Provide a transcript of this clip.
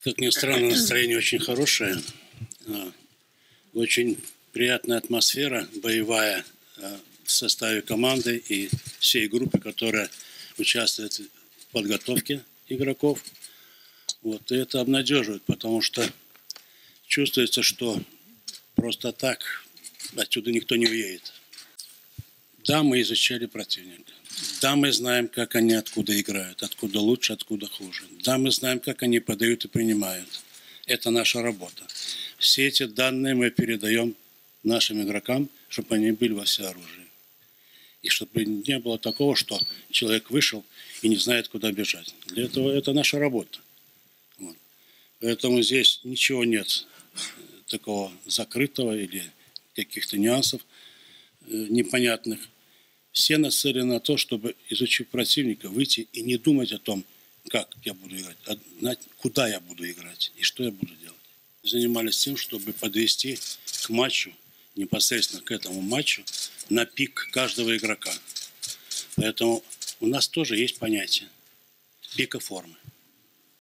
Как ни странно, настроение очень хорошее. Очень приятная атмосфера боевая в составе команды и всей группы, которая участвует в подготовке игроков. Вот. И это обнадеживает, потому что чувствуется, что просто так отсюда никто не уедет. Да, мы изучали противника. Да, мы знаем, как они откуда играют, откуда лучше, откуда хуже. Да, мы знаем, как они подают и принимают. Это наша работа. Все эти данные мы передаем нашим игрокам, чтобы они были во всеоружии. И чтобы не было такого, что человек вышел и не знает, куда бежать. Для этого это наша работа. Вот. Поэтому здесь ничего нет такого закрытого или каких-то нюансов непонятных. Все нацелены на то, чтобы, изучив противника, выйти и не думать о том, как я буду играть, а знать, куда я буду играть и что я буду делать. Занимались тем, чтобы подвести к матчу, непосредственно к этому матчу, на пик каждого игрока. Поэтому у нас тоже есть понятие пика формы.